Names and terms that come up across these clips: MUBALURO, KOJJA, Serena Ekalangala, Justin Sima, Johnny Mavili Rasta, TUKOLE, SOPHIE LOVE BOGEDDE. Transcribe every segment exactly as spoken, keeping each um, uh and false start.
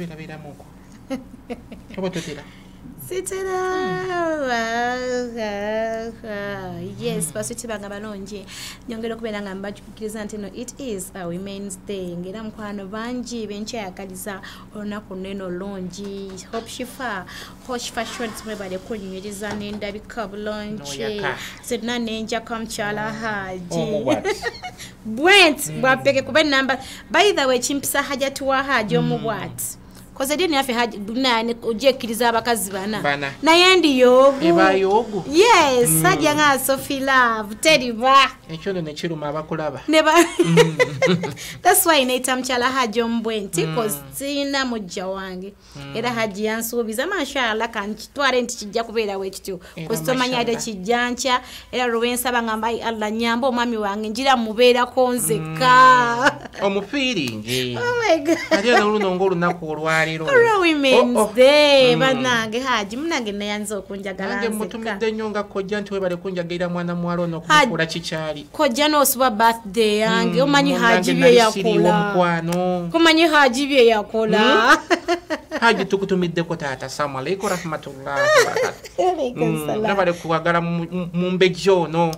bela bela moko. Kabototela. Yes, but it's about Gabalonji. Younger Lokwanga, but Kizantino, it is a women's day. Get on Kwan of Banji, Venture Kaliza, or Naponeno Lonji, Hope Shifa, Hosh Fashions, whereby the Queen is an end of Cob Lonji, said Nan Ninja come Chalaha. Went, but pick a number. By the way, Chimpsa had your two had your what? Because I didn't have a hard nine or Jack Rizabakazvana. Nayandi Yogu. Yes, Sajanga Sophie Love, Teddy Ba. And children, the children, Mavakulava. Never. That's why Natam Chala had John Buenti, because Tina Mujawangi. It had Jan Sobis, a masha, like and twarent Jacobeda, which too. Costomania de Chijancha, Era Ruin Sabanga by Alanyambo, Mammy Wang, and Jida Mubeda Conseka. I'm feeding. Oh my God. I don't go to Nakurwari. Or women's day, but Nagi had Jim Naganzo Kunjagan, the Mutum de Yonga Kojan to the Kunjagada Manamaro no Kodachichari. Kojanos were birthday, and your money had Jivia Cola. Come on, you had Jivia Cola. How you took to meet the Kotata, Samaleko of Matula. Never the Kuagara Mumbejo, no.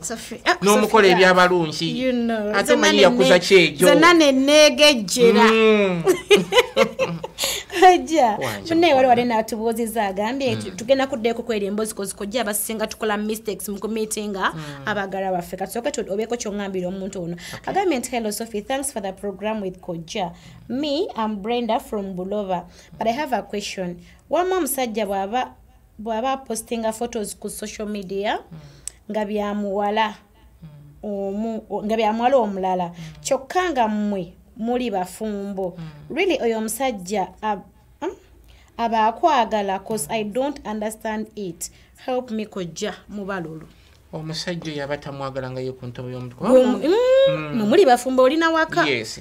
No more Yabaroon, see you know. I don't know you could achieve. You're not a negative. Haja mune wali wali na tubozeza gambe mm. tugenda kudeko kweli mbozi kozikojja basinga tukola mistakes mukometinga mm. abagara bafeka soka to obeko chongambira omuntu ono okay. Agambe hello Sophie, thanks for the program with Koja. Me I'm Brenda from Bulova, but I have a question. Wama musajja bwaba bwaba postinga photos ku social media mm. ngabi ya muwala mm. omu ngabi ya muwala omulala mm. chokanga mmwe muri bafumbo mm. really oyo msajja ab, um, abakwagala cause I don't understand it, help me Koja mubalulu omusajja yabata mwagalanga yokunto yomuntu no muri bafumbo olina waka. Yes,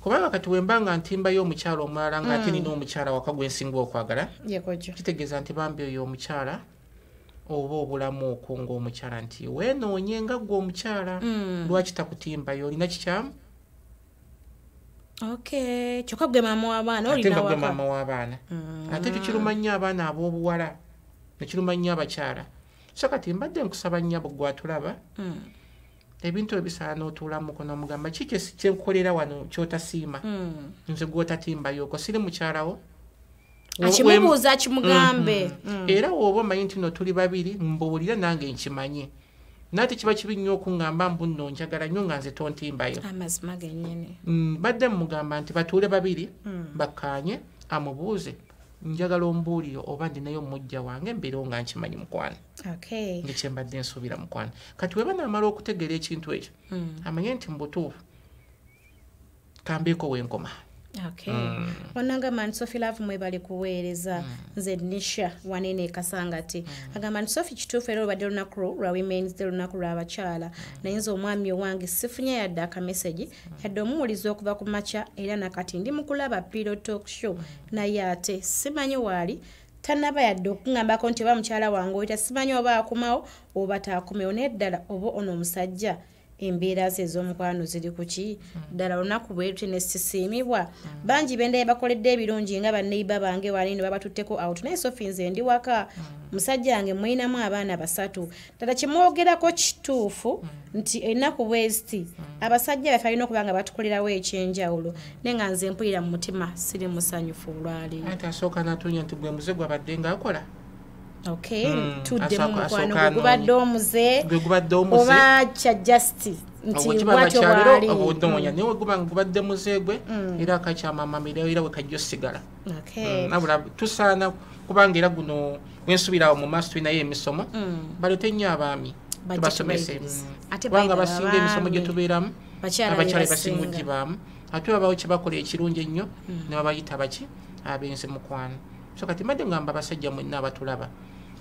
kubanga kati wembanga ntimba yo mukyalo omulala ngati mm. nino omukyala wakagwensinga okwagala ye Koja kitegeza nti bambi oyo omukyala oba obulamu okongo omukyala nti weno onyenga gwo omukyala mm. lwaki takutimba yo lina kikyamu. Okay, chokabwe mama wabana olina waka. Ate mama wabana. Mm. Ate chukiruma nnyo abana ab'obuwala. Nechiruma nnyo abakyala. So kati mbadde nkusaba nnyo gwatulaba. Mm. Ebintu ebisaana otulamu kono mugamba kike kye nkolera wano kyotasiima. Mm. Nze gwotatimba yoko siri mukyalawo. Akimubuuza kimugambe. Mm. Mm. Era woba manyi nti no tuli babiri mbuulira nange nkimanye. Nati chiba chibi nyo kungamba mbuno njagala nyo nganze tonti imbayo. Amazima genyene. Mm, badde mugamba nti batule babiri. Mm. Bakanye amubuze. Njagala ombuli yo obandi nayo mujja wange mbiro nga nkimanyi mukwana. Okay. Ngiche mbadde nsubira mukwana. Kati we bana amalo okutegera ekintu ekyo. Mm. Amanye nti mbutufu. Kambiko wenkoma. Okay. Mm. Onanga man Sophie Love mwebali kuweereza mm. zednisha wanene kasangati. Mm. Aga man Sophie chitufe lwa deluna kru ra women's deluna kru abachala. Mm. Na inzo mwami wange sifunya ya daka message mm. yadomu ulizo kuva kumacha era nakati ndi mukulaba pillow talk show mm. na yate simanyi wali tanaba ya dokungamba konti ba mchala wango ita simanyi oba akumao oba takumeone dala obo ono musajja. Embeera z'omukwano ziri kuki ddala olunaku bweruti ne sisiimibwa bangi bende bakoledde ebirungi nga banneiba bange walino babatutteko out naye Sophie nze ndi waka musajja wange mwinamu abaana basatu ddala kimwogerako kituufu nti ennaku bweziti abasajja baffe alina okubanga batukolerawo ekyenjawulo naye nga nze mpulira mu mutima siri musanyufu olwaleero. Ate asooka n'atunya nti gwe muze gwabadde ng'akola. Okay, mm. to demukwano gubadde omuze gubadde omuze oba cha justice nti watu wali obudonya mm. niwe gubanga gubadde muzegwe mm. era akacha mama mira era wekajyo sigala. Okay, mm. nabula tusana kubangira guno wensubira mu master na ye misomo mm. balotenya abami basomese ate banga basinge misomo gitubiramu abachale basingu jibamu atwe abawo kibakole ekirunje ennyo mm. ne babayita baki abenze mukwano. So kati madde ngamba basajja mwenna abatulaba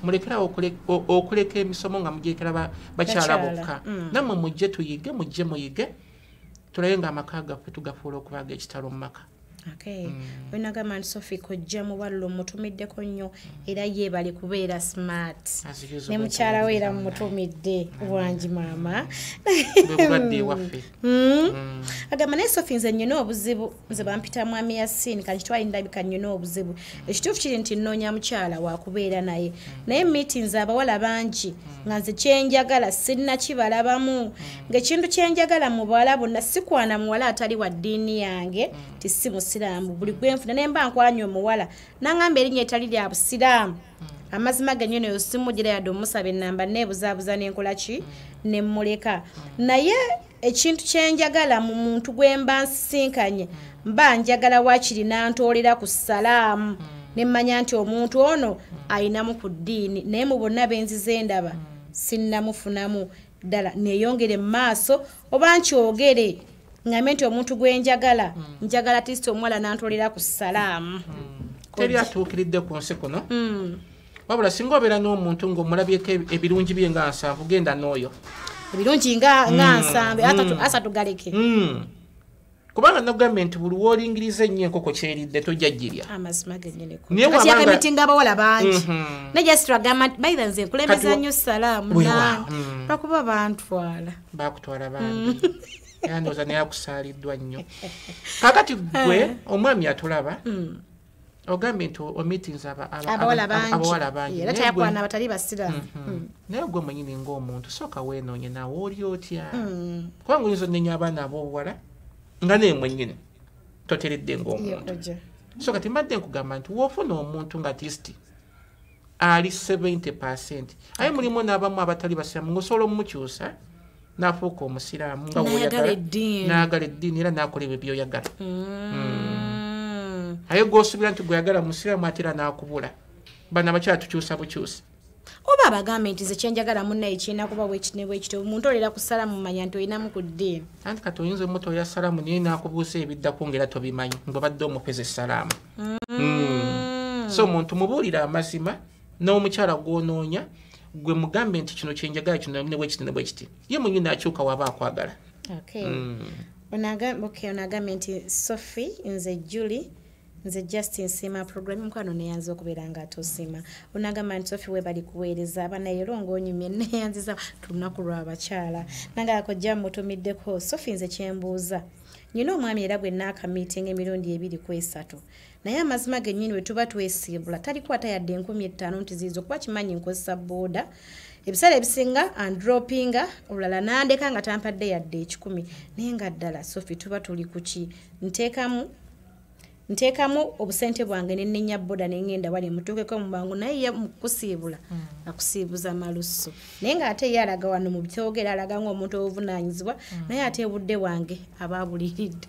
mulekera okuleka emisomo nga mujekera bakyala bokka namwe mujje tuyige mujje muyige tulaye nga amaka gaffe tugafuula okubaga ekitalo mu maka. Okay. Mm. Wenagamba Sophie kojja mu wallo mutumiddeko nnyo era ye bali kubeera smart. Ne mukyala we era mutumidde wangi mama. Bwebadde waffe. Mm. Agamba ne Sophie nze nnyo obuzibu nze bampita mwami ya sin kanjitwa indabika nnyo obuzibu. Ekituufu kiri nti nnoonya mukyala wa kubeera naye. Naye meetings abawala bangi nga nze kyenjagala sinna kibalabamu. Ng'ekintu kyenjagala mu bawala bonna sikwana muwala atali wa ddiini yange tisimu Silamu buli gwenfuna nemba nkwanyo muwala nangamba erinye etali lya Busilamu amazima ganye ne osimugira ya domusa benamba nebuzabuza n'enkola ki ne muleka naye ekintu kyenjagala mu muntu gwemba nsinkanye mba njagala wakiri nantolera ku Salaamu ne mmanya nti omuntu ono ayinamu ku ddiini naye mu bonna benzize endaba sinnamufunamu ddala neyongere maaso oba nkyogere ngamente omuntu gwenjagala njagala tisto omwala nantolera ku Salaamu teri atuukiridde ku nsi kuno wabula singa obeera n'omuntu ng'omulabyeko ebirungi bye nga nsanvu genda n'oyo ebirungi nga nsanvu asatugaleke kubanga nagamba nti buli woolingiriza ennyo enkoko kyeridde tojjajjirya abawala bangi nejasitwagamba bayira nze nkulembeza nnyo Salaamu lwakuba bantwala bakutwala bangi yandoza ne yakusaliddwa nnyo kakati gwe omwami atulaba ogambe nti omeetings abawala bangi era tayakwana abatali basiraamu naye gwe mwenyini ng'omuntu sooka weenoonye nawe oli otya kubanga oyinza onenya abaana ab'obuwala nga naye mwenyini toteredde ng'omuntu so kati mbadde nkugamba nti woofuna omuntu nga tisiti ali seventy percent aye mulimu n'abamu abatali basiraamu ng'osobola omumukyusa nafuuka omusiraamu nga woyagala n'ayagala eddiini era n'akola ebyo byoyagala aye gw'osuubira nti gweyagala musiraamu ate era n'akubula bano abakyala tukyusa bukyusa oba abagambe nti ze kyenjagala munnaye kirina kuba bwekitebwekite omuntu olera ku Salaamu manya nti olinamu ku ddiini anti kati oyinza omuto oya Salaamu naye n'akubuusa ebiddaku ng'era tobimanyi nga badde omupeza Salaamu so omuntu mubuulira amazima n'omukyala gw'onoonya gwe mugambe nti kino kyenjagala kino ne bwekiti ne bwekiti ye mwenyini akyuka waba akwagala onagambe nti Sophie nze Julie nze Justin Sima programu mukwano neyanza okubeera nga atosima onagamba nti Sophie webali kuweereza abaana era ng'onyumye neyanziza tulunaku lw'abakyala nangala kojja mutumiddeko Sophie nze kyembuuza nnyina omwami era gwe naakamiitinga emirundi ebiri ku esatu naye amazima gennyini we tuba twesiibula talikuwata yadde enkumi ettaano nti ziizo kuba kimanyi nkozesa booda ebiseera ebisinga andropinga olulala nandeka nga tampadde yadde ekikumi naye nga ddala Sophie tuba tuli kuki nteekamu nteekamu obusente bwange nenenya boda nengenda wali mutuukeko mu bangu naye mukusiibula akusiibuza malusu naye ng'ate ye alaga wano mu byogera alaga ng'omuntu obuvunaanyizibwa naye ate budde wange abaabuliridde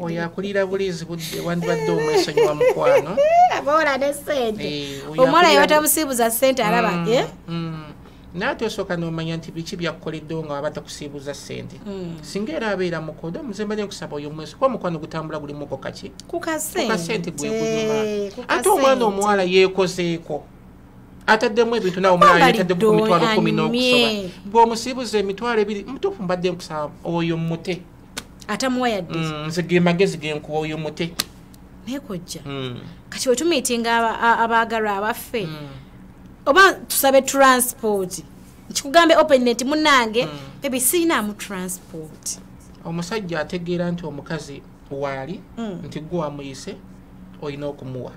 oyo akulira bulizi budde wandibadde omwesonyiwa mukwano abawala ne ssente omwala ye batamusiibuza ssente alaba naate osooka n'omanya nti biki byakukoleddewo nga waba takusiibuza ssente singa era abeera mukodo omuzemba ne nkusaba oyo omwezi kuba omukwano gutambula gulimu ko kaki kukasente gwegunyuma ate omwana omuwala yeekozeeko ataddemu ebintu nawe omwana yataddemu ku mitwalo kumi n'okusoba bw'omusiibuza emitwalo ebiri mutuufu mbadde nkusaba oyo mute atamuwa yadde nze ge magezi genkuwa oyo mute naye kojja kati wetumiitinga abaagalwa abaffe oba tusabe transport nkikugambe open net munange baby sina mu transport omusajja ategeera nti omukazi waali nti gwe amuyise olina okumuwa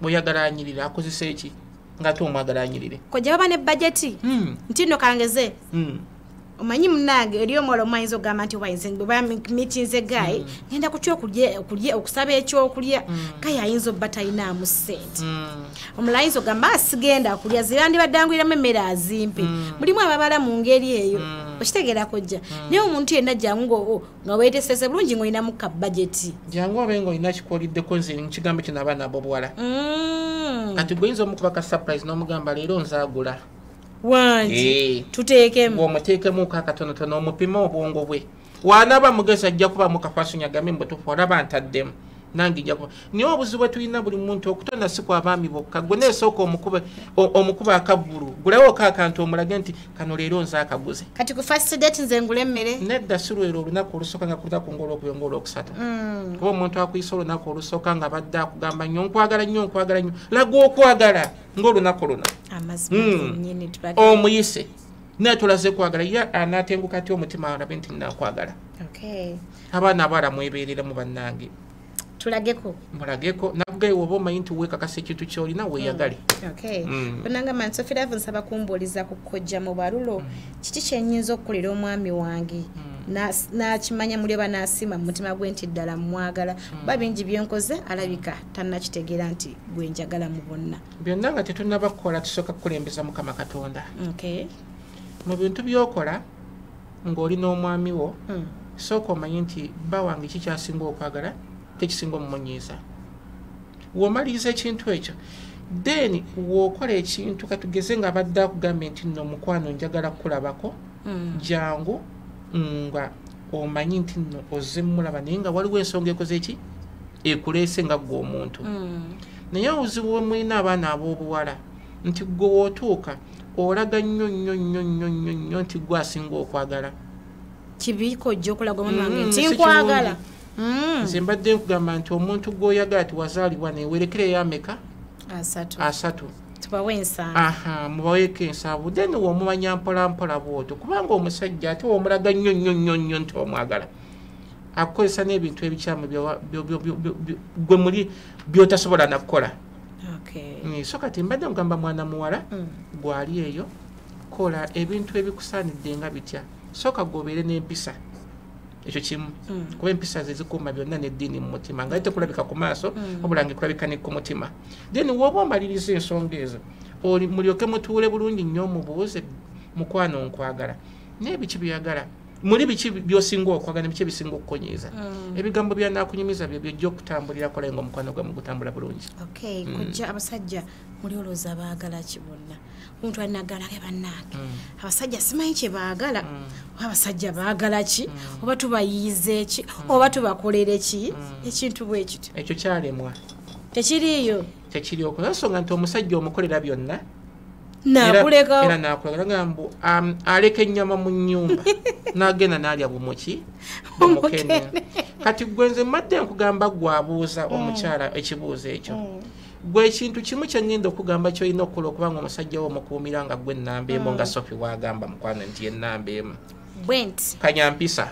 bw'oyagala anyirira akozesa eki nga te omwagala anyirire kojja baba ne bajeti nti nno kangeze omanyi munange eri omwola omwayinza ogamba nti wayinzemitinze gayi ngenda kutya okulya okusaba ekyokulya gayi ayinza obba talinaamu ssente omulala yinza ogamba asigenda kulya zirandibaddanguiramu emmere azimpe mulimu ababala mu ngeri eyo okitegeera kojja naye omuntu yenna jangu nga weetesese bulungi ngaolinamu ka bajeti jangu obe nga olina kikwoliddeko nze nkigambo kino abaana ab'obuwala kati gwoyinza omukubaka surprise n'omugamba leero nzaagula wangi tuteekemu bw'omuteekemu kakatonotono omupima obwongo bwe waanaaba mugezi ajja kuba mukafaasonya agambe mbutufu olaba ntaddemu nangi jago niyo buziwe tuina buli muntu okutonda siku abami bokka gone soko omukuba omukuba akaburu gulewo kakantu omulage nti kano leero nza akaguze kati ku first date nze ngule mmere nedda siru ero lunako olusoka nga kuta ku ngolo okuyongola okusatu mm. Kuba omuntu akuyisolo nako olusoka nga badda kugamba nnyo nkwagala nnyo nkwagala nnyo lago okwagala ngolo nakolona amazi mm. Nyine tubadde omuyise natulaze kwagala ya anatenguka ti omutima anabenti nakwagala okay abana abara mweberera mu bannange tulageko mulageko nabugaye woboma yintu weka kase kitu kyoli na weyagali mm. Okay mm. Bonanga man Sophie Love nsaba kumbuliza kukojja mu balulo mm. Kiti kyenyizo okulira omwami wange mm. Na na kimanya muli banasima mutima gwenti ddala mwagala mm. Babingi byonkoze alabika tanna kitegera nti gwenjagala mu bonna byonnanga tetuna bakola tusoka kulembeza mukama Katonda okay mu bintu byokola ngoli no mwami wo mm. Soko mayinti bawange kikyasinga okwagala tekisinga omumunyiza womaliza ekintu ekyo then wokola ekintu katugeze nga abadde akugamba nti nno omukwano njagala kukulabako jangu nga omanyi nti nno ozze mulaba naye nga waliwo ensonga ekoze eki ekuleese nga ggwe omuntu naye obuzibu mwina abaana ab'obuwala nti ggwe wootuuka olaga nnyo nnyo nnyo nnyo nnyo nnyo nti ggwe asinga okwagala kibiiko ojja okulaga omwana wange nti nkwagala Mm. Zimbadde kugamba nti omuntu gwoyagala tiwazaalibwa newerekere yameka asatu asatu tubawe ensanvu aha mubaweke ensanvu then womumanya mpola mpola bwoto kubanga omusajja ate womulaga nnyo nnyo nnyo nnyo nti omwagala akozesa n'ebintu ebikyamu gwe muli byotasobola nakukola okay. So kati mbadde mugamba mwana muwala gwali eyo kola ebintu ebikusaanidde nga bitya sooka gobeere n'empisa ekyo kimu mm. Kuba empisa zezikuuma byonna n'eddiini mu mutima nga ate kulabika ku maaso mm. Wabula ngekulabika ne ku mutima then woba omaliriza ensonga ezo oli mulyoke mutuule bulungi nnyo omubuuze mukwano nkwagala n'ebiki byagala muli biki byosinga okwagala biki bisinga okukonyiza mm. Ebigambo byanaakunyumiza byo byojja okutambulirako laye ng'omukwano gwamu gutambula bulungi okay mm. Kujja abasajja muli olowooza baagala ki bonna omuntu anagala ke bannaake mm. Abasajja simanyi kye baagala mm. Abasajja baagala ki mm. Oba tubayize ki mm. Oba tubakolere ki mm. Ekintu bwe kiti ekyo kyalemwa tekiriyo tekiri okusonga nti omusajja omukolera byonna nakuleka era nakuleka ngambo um, aleka ennyama mu nnyumba n'agenda n'alya bumoki omukene kati gwenze madde nkugamba gwabuuza omukyala mm. Ekibuuzo ekyo mm. Gwe ekintu kimu kyengenda okugamba kyolina okukola okubanga omusajja w'omukuumira nga gwe ennamba emu mm. Nga Sophie wagamba mukwano nti ennamba emu bwent kanyampisa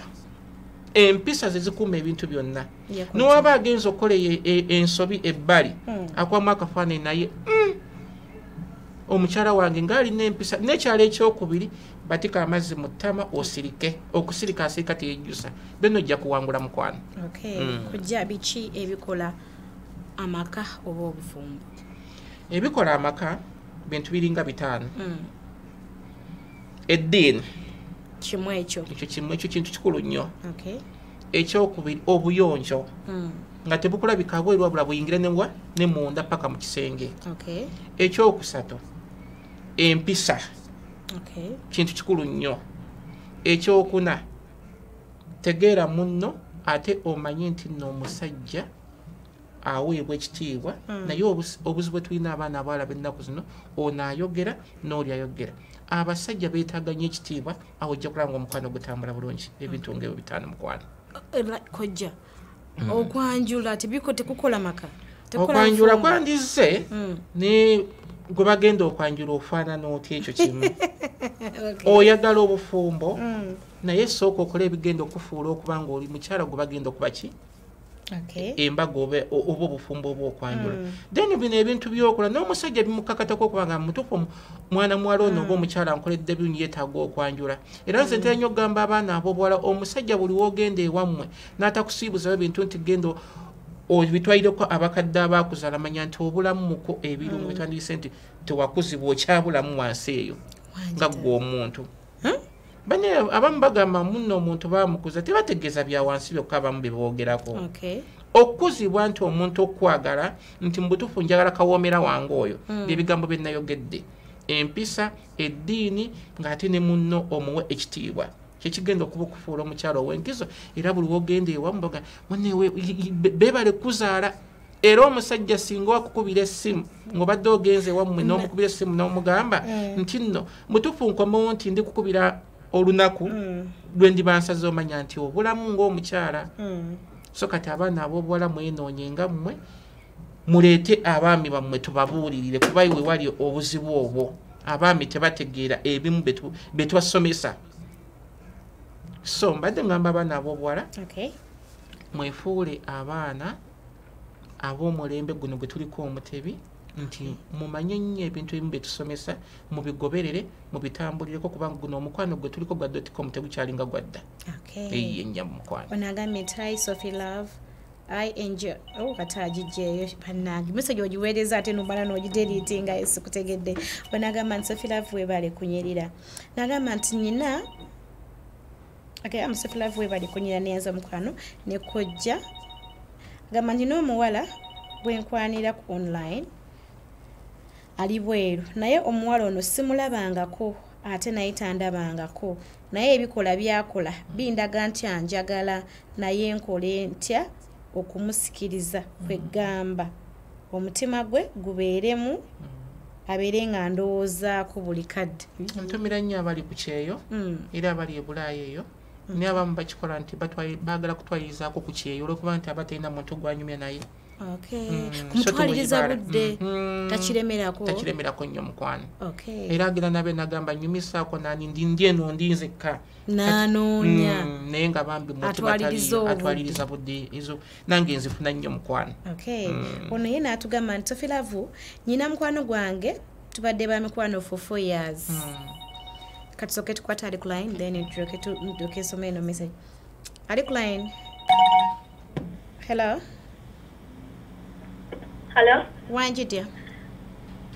empisa zezikuuma ebintu byonna n'owaba agenza okukola ensobi ebbali akwamu akafaananyi naye omukyala wange ng'alina empisa n'ekyalo ekyokubiri batika amazzi mu ttama osirike okusirikaasirika teyejjusa beno ojja kuwangula mukwano kujja biki ebikola amaka oba obufumbo ebikola amaka bintu biringa bitaano eddiini kimu ekyo ekyo kimu ekyo kintu kikulu nnyo okay ekyokubiri obuyonjo mm. Nga tebukulabika bweru wabula buyingire ne mbwa ne munda paka mu kisenge okay ekyokusatu empisa okay kintu kikulu nnyo ekyokuna tegeera munno ate omanye nti n'omusajja aweebwa ekitiibwa mm. Naye obuzibu bwe tulina abaana abawala b'ennaku zino ono ayogera n'oli ayogera abasajja beetaganye ekitiibwa awo ojja kulaba omukwano ogutambula bulungi ebintu ng'ebyo bitaano mukwano kojja okwanjula tebiko tekukola maka okwanjula kwandizze ne gwe bagenda okwanjula ofaanana oti ekyo kimu oyagala obufumbo naye sooka okola ebigenda okufuula okuba ng'oli mukyala gwe bagenda okuba ki okay embago oba obufumbo obwo kwanjula then bino ebintu byokola n'omusajja bimukakatako okubanga mutufu mwana muwala ono oba omukyala nkoledde bino yeetaaga okwanjula era nze ntera nnyo okugamba abaana ab'obuwala omusajja buli wogenda ewammwe n'atakusiibuza ebintu nti gendo obitwayireko abakadde abaakuzaala manya nti obulamu muko ebirungo bitandise nti tewakuzibwa okyabulamu wansi eyo nga ggwe omuntu bane abamu bagamba munno omuntu baamukuza tebategeeza bya wansi byokka abamu bye boogerako okukuzibwa nti omuntu okwagala nti mu butuufu njagala kawoomera wange oyo byebigambo bye nayogedde empisa eddiini ng'ate ne munno omuwe ekitiibwa Chechigenda okufuula omukyalo ow'enkizo era buli wogenda ewamu baga munne we bebale kuzaala era omusajja singa wakukubira essimu ng'obadde ogenze ewammwe n'omukubira essimu n'omugamba nti nno mutuufu nkomawo nti ndi kukubira olunaku lwe ndibansaze omanya nti obulamu ng'omukyala so kati abaana ab'obuwala mwenoonye nga mmwe muleete abaami bammwe tubabuulirire kuba iwe wali obuzibu obwo abaami tebategeera ebimu bye tubasomesa. So mbadde ngamba abaana ab'obuwala mwefuule abaana ab'omulembe guno gwe tuliko omutebi nti mumanye nnyo ebintu ebimu bye tusomesa mubigoberere mubitambulireko kubanga guno omukwano gwe tuliko gwa dotcom tegukyalinga gwadda eyi enja mu mukwano onagambe try Sophie Love I enjoy oh kataji jeyo panagi message ogiweereza ate nubala n'ogidelete nga esikutegedde onagambe Sophie Love webale kunyerira nagamba nti nina okay I'm Sophie Love webale kunyerira neyanza mukwano ne kojja gamba nti n'omuwala bwenkwanira ku online ali bweru naye omuwala ono simulabangako ate naye tandabangako naye ebikola byakola bindaga nti anjagala naye nkole ntya okumusikiriza kwegamba omutima gwe gubeeremu abeere nga ndowoozaako buli kadde ntumira nnyo abali ku kyeyo era abali e Bulaaya eyo naye abamu bakikola nti baagala kutwalirizaako ku kyeyo olwokuba nti aba talina muntu gwanyumya naye kumutwaliriza budde takiremerako nnyo mukwano era agira nabe nagamba nyumisaako nani ndi eno ndinzekka nanoonya naye nga bambi atwaliriza budde ezo nange nzifuna nnyo mukwano ono ye n'atugamba nti Sophie Love nnyina mukwano gwange tubadde ba mikwano for four years katusoke tukwata alikulaini then ntuke some eno message alikulaini hello hello wanji dia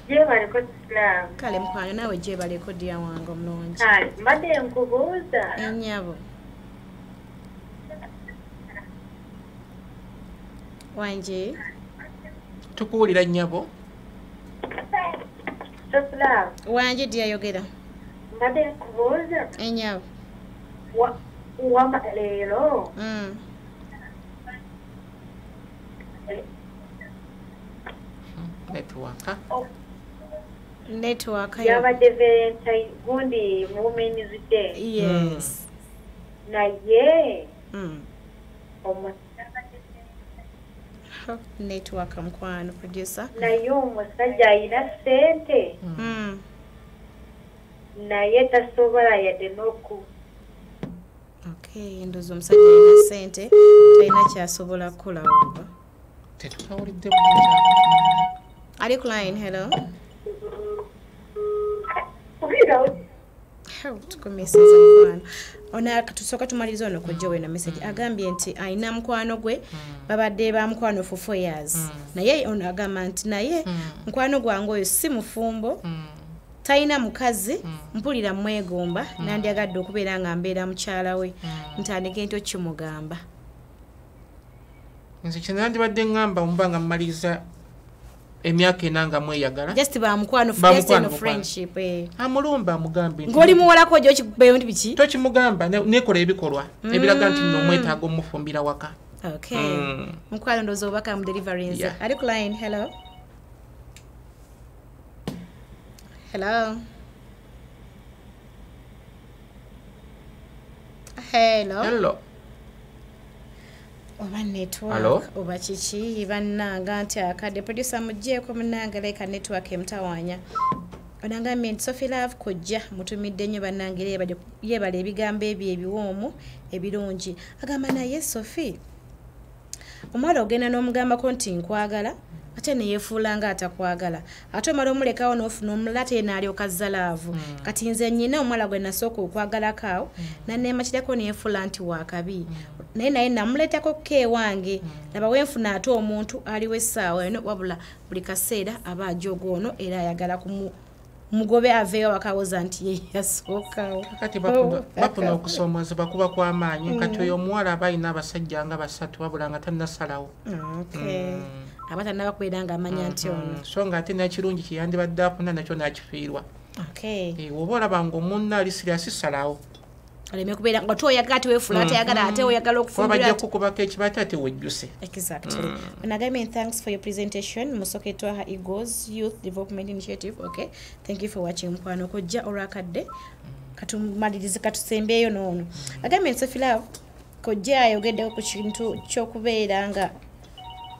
jebaleko na kale mkwano nawe jebaleko dia wange omulungi mbadde nkubuuza ennyabo wanji tukuwulira nnyabo wanji dia yogera mbadde nkubuuza ennyabo wama leero netwaka netwaka yabadde Valentine gundi mu Women's Day yes naye netwaka mukwano producer naye omusajja ayina ssente naye tasobola yadde n'okuba ndoozi omusajja ayina ssente talina kyasobola kukola oba tetutawulidde Adeline, hello. How to come message on? Ona katusoka tumalizo ono kujewe na message. Agambye nti aina mkwano gwe babadde ba mkwano for four years. Na ye ono agamba nti na ye mkwano gwange oyo si mufumbo. Taina mukazi mpulira mwegomba nandyagadde okubeera nga mbeera mukyala we. Ntandike ntyo kimugamba. Nze kyandibadde ngamba mbanga mmaliza emyaka enanga mweyagala just ba mukwano just no friendship eh amulumba mugambe ngoli muwala ko jochi beyo ndi biki tochi mugamba nekola ebikolwa ebiraga nti no mwetaaga omufumbira waka okay mukwano ndozo baka mu deliverance ari client hello hello hello hello oba network oba chichi bannanga nti akadde producer mujjeeko munanga leka network emtawanya onangambe nti Sophie Love kojja mutumidde nnyo bannanga yeebala ebigambo ebyo ebiwoomu ebirungi agamba naye Sophie omwala ogenda n'omugambako nti nkwagala ate neyeefuula nga atakwagala ate omala omulekawo n'ofuna omulala te n'alyoka azza laavu kati nze nnyina omwala gwe nasooka okwagalako awo nanneemakirako neyeefuula nti waakabi naye naye namuleetako ke wange laba wenfuna ate omuntu aliwo essaawa eno wabula buli kaseera aba ajoga ono era ayagala kumu mugobe aveyo wakawoza nti ye yasookawo kati bapuna okusomooza bakuba kw'amaanyi kati oyo omuwala aba alina abasajja nga basatu wabula nga tannasalawo aba tannabakwera nga amanya nti ono so nga ate n'ekirungi kye yandibadde afuna nakyo n'akifiirwa oba olaba nga omunna ali siriasi salawo Alimekubera ngoto yakati wefulata yakada ate oyagalo kufumbira. Kwa bajja kukuba ekibatati wejuse. Exactly. Nagame, thanks for your presentation. Musoke twa Igos Youth Development Initiative. Okay. Thank you for watching. Mkwano kujja orakadde. Katumalirize katusembeyo nono. Nagame Sophie Love kujja yogedde okukintu kyokubera nga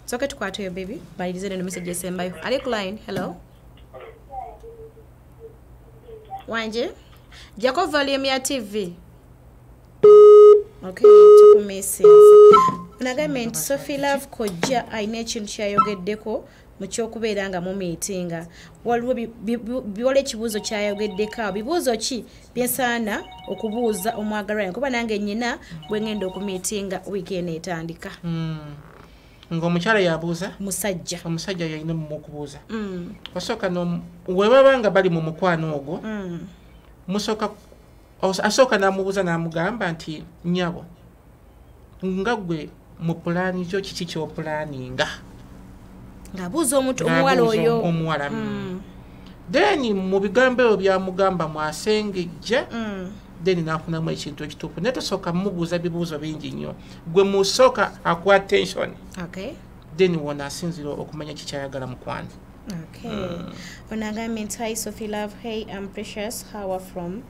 soke tukwato yo baby. Malirize neno message esembayo. Ali client, hello. Wanje. Jako volume ya T V. Okay, took a message. Nagament Sophie Love koja aine chinchia yogeddeko mukyokubera nga mumeetinga. Waliwo biwole kibuzo kyayogeddeko. Bibuzo ki byensaana okubuuza omwagalwa kuba nange nnyina bwe ngenda okumeetinga wiiki eno etandika. Ngomukyala yabuuza musajja omusajja yayina mu kubuuza. Mm. Kwasoka no webabanga bali mu mukwano ogwo. Mm. Musoka asoka namubuza namugamba nti nyabo ngagwe mu plani kyo kiki kyo planinga ngabuzo omuntu omuwala oyo omuwala mm. Then mu bigambo bya mugamba mwasengejje mm. Then nafuna mu ekintu ekituufu netosoka mubuza bibuzo bingi nnyo gwe musoka akwa attention. Okay, then wona sinzira okumanya kikyayagala mukwano. Okay. Mm. Onagament, hi Sophie Love. Hey, I'm Precious. How are from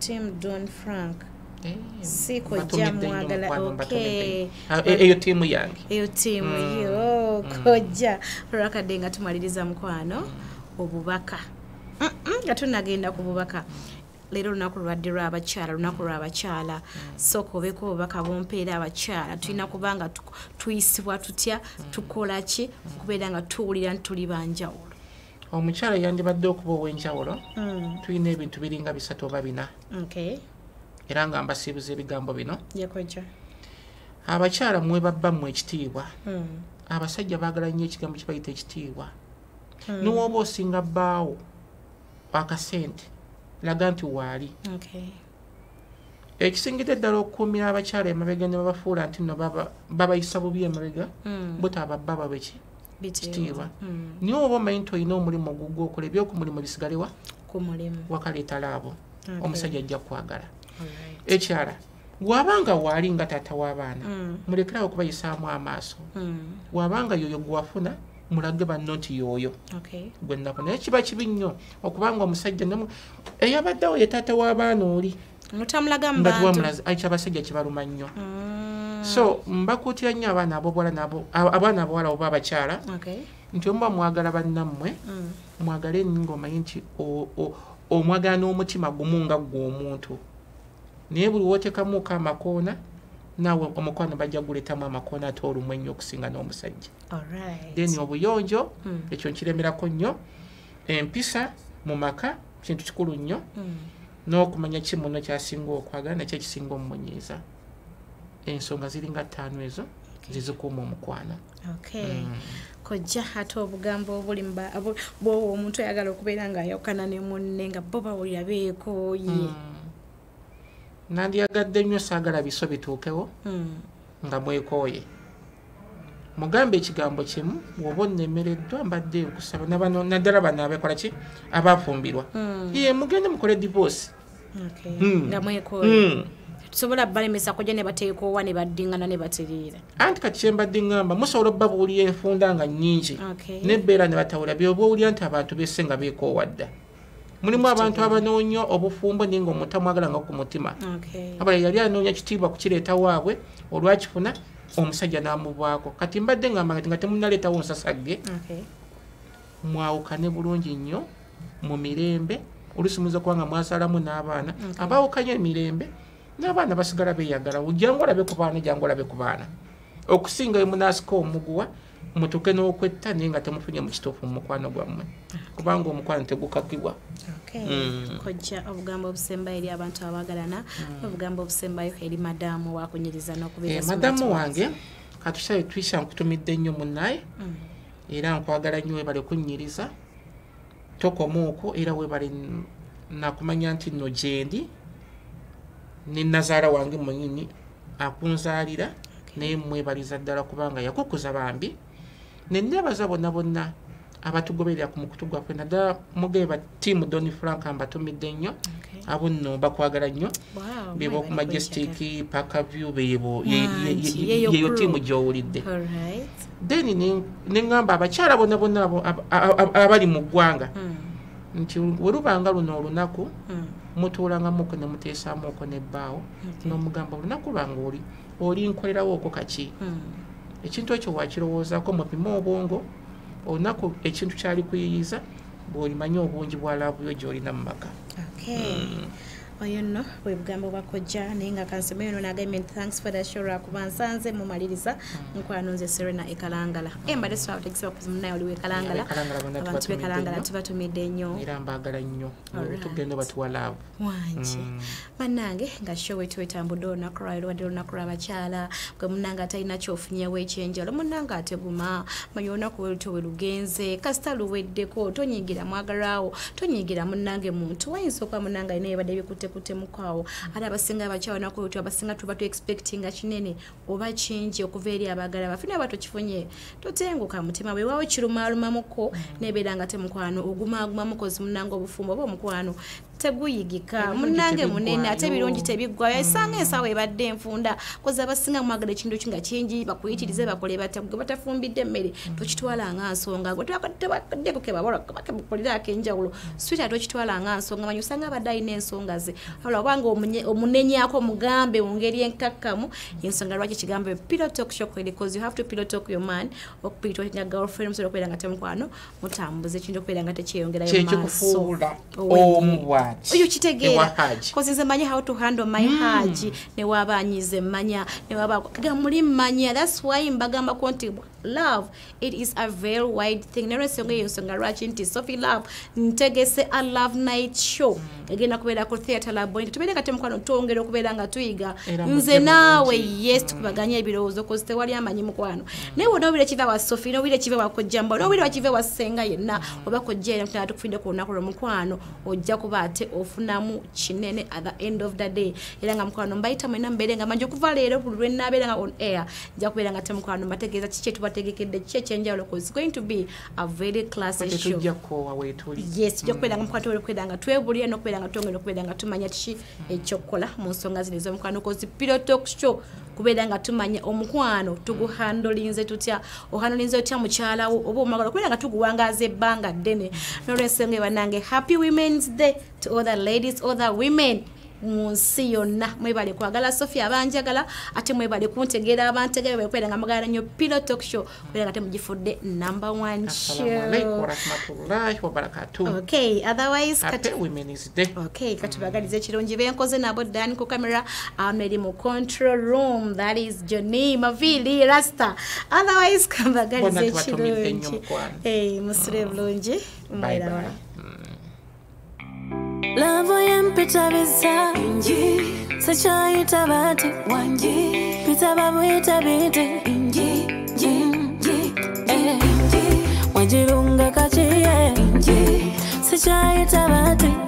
Team Don Frank? Hey, Siko Jamwagala. Okay. Eyo team yange. Eyo team yo koja. Raka denga tumaliriza mkwano obubaka. Mm mm gatunagenda ku bubaka. Lero lunaku lwaddirwa abakyala lunaku lw'abakyala soko beko obubaka bumpeera abakyala tulina kubanga tuyisibwa tutya tukola ki kubeera nga tuwulira nti tuli banjawulo omukyala yandibadde okuba ow'enjawulo tulina ebintu biringa bisatu oba bina era nga mbasiibuza ebigambo bino abakyala mmwe babba mmwe ekitiibwa abasajja baagala nnyo ekigambo kye bayita ekitiibwa n'owooba osinga bbaawo akasente laganti wali. Okay. Ekisingidde ddala okukuumira abakyala emabega ne babafuula nti nno babayisa bubi emabega bota ababba beki kitiibwa niwe oba omanyi nti olina omulimu ogugwo okola eby'okumulimu bisigalewa ku mulimu wakaleeta laabo omusajja ajja kwagala ekyala gwabanga waali nga taata w'abaana mulekerawo okubayisaamu amaaso wabanga yoyo gwafuna mulage bannoti yoyo. Okay. Gwennako naye kiba kibi nnyo okubanga omusajja nemu eyabaddewo ye taata w'abaana oli mutamulaga mbantu abasajja kibaluma nnyo. Mm. So mbakutira nnyo abaana abobwala nabo abaana abawala oba abakyala. Okay. Nti omuba mwagala bannammwe mm. mwagale enningomanyi nti omwagala n'omutima gumu nga gw'omuntu naye buli wootekamuuko amakoona nawe omukwano bajja guleetamu amakoona ate olumu ennyo okusinga n'omusajja. Alright. Then obuyonjo ekyo nkiremerako nnyo empisa mu maka kintu kikulu nnyo n'okumanya ki muno kyasinga okwagala nakyo ekisinga omumunyiiza ensonga ziringa ttaano ezo zizikuuma omukwano. Okay. Kojja hata obugambo obuli mba bwowo omuntu ayagala okubeera nga ayawukana ne munne nga bo bawulira beekooye nandiyagadde nnyo saagala biso bituukewo nga mwekooye mugambe ekigambo kimu bw'oba onnemereddwa mbadde nkusaba naddala bano abekola ki abaafumbirwa ye mugende mukole divorce nga mwekooye tusobola balemesa kujja ne bateekoowa ne baddingana ne batiriira anti kati kye mbadde ngamba musobola obbabuulira enfunda nga nnyingi nebbeera ne batawula byoba owulira nti abantu besse nga beekoowa dda mulimu abantu abanoonya obufumbo ninga omutamwagala nga ku mutima. Okay. Abala yali anoonya kitiibwa kukireeta waabwe olwakifuna omusajja n'amuvaako kati mbadde ngamba nga temunnaleetawo nsasagge. Okay. Mwawukane bulungi nnyo mu mirembe oluusi muyinza okuba nga mwasalamu n'abaana. Okay. Abaawukanye emirembe n'abaana basigala beeyagala jangu olabe ku baana jangu olabe ku baana okusinga we munaasika omuguwa mutuke n'okwetta naye nga temufunye mu kituufu mu mukwano gwammwe kubanga omukwano tegukakibwa. Okay. Mm. Kojja obugambo obusemba eri abantu abaagalana mm. obugambo obusembayo eri madamu wakunyiriza n'okubeera eh, madamu wange katushaye twisha nkutumidde nnyo munnaye mm. era nkwagala nnyo webale kunnyiriza tokomuuko era webale nakumanya nti nno gyendi ne nazaala wange mwenyini akunzaalira. Okay. Naye mwebaliza ddala kubanga yakukuza bambi ne nnebaza bonna bonna abatugoberera ku mukutu gwa fena da mugaye ba team Donny Frank ambatumidde nnyo abunno bakwagala nnyo bebo ku Majestic Park View bebo yeyo team gyowulidde. Then ne ngamba abakyala bonna bonna abo abali mu ggwanga nti werubanga luno olunaku mutuulanga muko ne muteesaamu okwo n'ebbaawo n'omugamba olunaku lwange oli oli nkolerawo okwo kaki ekintu ekyo wakirowoozako mupima obwongo olunaku ekintu kyali kuyiyiza bw'olimanyi obungi bwa laavu yo gy'olina mu maka. Oyo nno bwebugamba bwakojja naye nga kansema yono n'agambye thanks for that show kuba nsanze mumaliriza nkwano nze Serena Ekalangala embadde swa otegisa okuza munnayo oli Ekalangala abantu b'Ekalangala tubatumidde nnyo era mbaagala nnyo tugenda batuwa laavu wangi bannange nga show wetu etambudde olunaku lwaliro wadde olunaku lw'abakyala gwe munnanga atalina kyofunyewo ekyenjalo munnanga ateguma manyi olunaku welutowe lugenze kasita luweddeko tonyigira mwagalaawo tonyigira munnange muntu wayinza okuba munnanga alina ebibadde bikute kutemukawo ada abasinga abachawa nako yote abasinga tubatu expecting achinene oba change okuveri abagala bafina abato chifonye totengo ka mutima we wawo chirumaluma muko nebedanga temukwano oguma aguma muko zimunango obufumbo bo mukwano teguyigika munange munene ate birungi tebigwa yesanga esawe ebadde enfunda koza abasinga mwagala chindo chinga change bakuyitirize bakole batagwe batafumbidde mmere tokitwalanga nsonga gwe tebadde kokeba bora kabakolira akenjawulo swita tokitwalanga nsonga manyusanga abadde ine nsonga ze abalabango omunenye yako mugambe ongeri enkakamu yensonga lwache kigambe pillow talk show because you have to pillow talk your man okupitwa nya girlfriend so kwenda ngate mkwano mutambuze chindo kwenda ngate cheyongera yo maso omwa oyo kitegeera kozize manya how to handle my mm. haji ne wabanyize manya ne wabaga muri manya that's why mbagamba konti love it is a very wide thing nero songe yosonga rachi nti Sophie Love ntegese a love night show egena kubera ko theater labo tubere kate mkwano tongera kubera nga tuiga nze nawe yes kubaganya ebirozo kozite wali amanyi mkwano ne wodo bile chiva wa Sophie no bile chiva wa kojamba no bile wachiva wa senga yena obakojera mtatu kufinde ko nakoro mkwano ojja kubate ofunamu chinene at the end of the day era nga mkwano mbaita mwena mbelenga manjo kuva lero kulwe nabelenga on air nja kubelenga temkwano mategeza chiche tubategekedde chiche chenja loko is going to be a very classic show tujja ko awetuli yes tujja kubelenga mkwano tole kubelenga twebulye no kubelenga tongero kubelenga tumanya tichi echokola munsonga zinezo mkwano ko zipilo talk show kubelenga tumanya omukwano tugu handlinze tutya ohandlinze tutya muchala obo magalo kubelenga tuguwangaze banga dene nolesenge banange happy women's day to other ladies, other women. Munsi yonna mwebale kwagala Sophie abanjagala ate mwebale kuntegera abantegera bekwera nga mugala nyo Pillow Talk Show kwera kate mujifudde number one show. Assalamu alaikum warahmatullahi wabarakatuh. Okay, otherwise happy women's day. Okay, katubagalize kirungi benkoze nabo dan ku camera ameli mu control room that is Johnny Mavili Rasta. Otherwise kabagalize kirungi. Eh musire bulungi mwera. Lavo yempita biza inji sacha itabati wanji pita babu itabite inji inji eh inji wajirunga kachiye inji sacha itabati